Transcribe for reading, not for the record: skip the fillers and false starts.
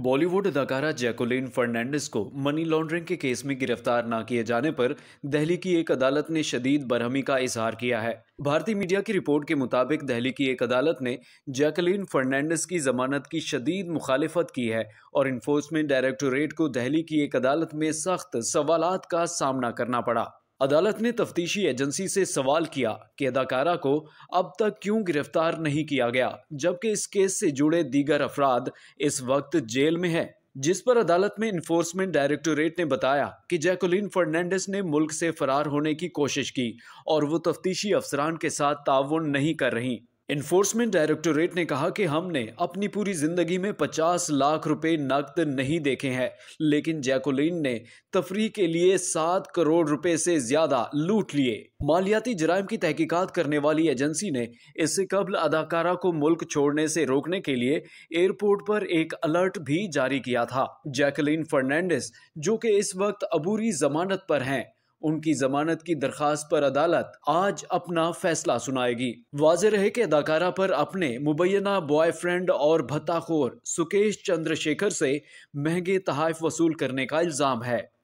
बॉलीवुड अदाकारा जैकलिन फर्नांडिस को money laundering के केस में गिरफ्तार न किए जाने पर दिल्ली की एक अदालत ने शदीद बरहमी का इजहार किया है। भारतीय मीडिया की रिपोर्ट के मुताबिक दिल्ली की एक अदालत ने जैकलिन फर्नांडिस की जमानत की शदीद मुखालिफत की है और इन्फोर्समेंट डायरेक्टोरेट को दिल्ली की एक अदालत में सख्त सवालात का सामना करना पड़ा। अदालत ने तफ्तीशी एजेंसी से सवाल किया कि अदाकारा को अब तक क्यों गिरफ्तार नहीं किया गया, जबकि इस केस से जुड़े दीगर अफराद इस वक्त जेल में हैं। जिस पर अदालत में इन्फोर्समेंट डायरेक्टोरेट ने बताया कि जैकलिन फर्नांडिस ने मुल्क से फरार होने की कोशिश की और वो तफ्तीशी अफसरान के साथ ताउन नहीं कर रही। इन्फोर्समेंट डायरेक्टोरेट ने कहा कि हमने अपनी पूरी जिंदगी में 50 लाख रुपए नकद नहीं देखे हैं, लेकिन जैकलिन ने तफरी के लिए 7 करोड़ रुपए से ज्यादा लूट लिए। मालियाती जराइम की तहकीकात करने वाली एजेंसी ने इससे कबल अदाकारा को मुल्क छोड़ने से रोकने के लिए एयरपोर्ट पर एक अलर्ट भी जारी किया था। जैकलिन फर्नांडिस, जो कि इस वक्त अबूरी जमानत पर हैं, उनकी जमानत की दरखास्त पर अदालत आज अपना फैसला सुनाएगी। वाज़े रहे कि अदाकारा पर अपने मुबैना बॉयफ्रेंड और भत्ताखोर सुकेश चंद्रशेखर से महंगे तोहफे वसूल करने का इल्जाम है।